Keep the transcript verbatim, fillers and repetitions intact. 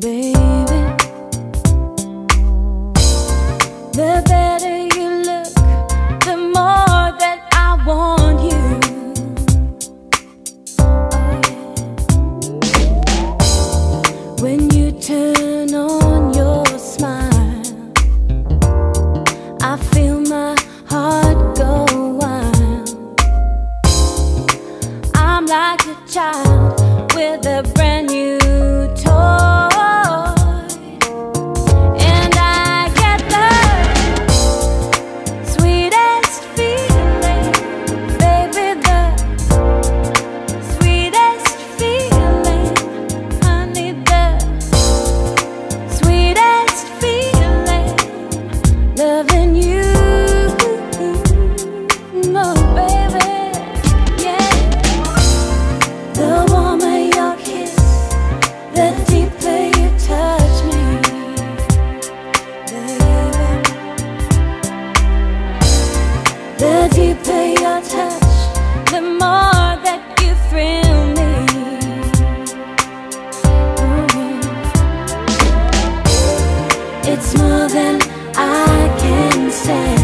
baby. The better you look, the more that I want you. Oh, yeah. When you turn on your smile, I feel my heart go wild. I'm like a child with a brand new toy. The deeper your touch, the more that you thrill me. Mm-hmm. It's more than I can say.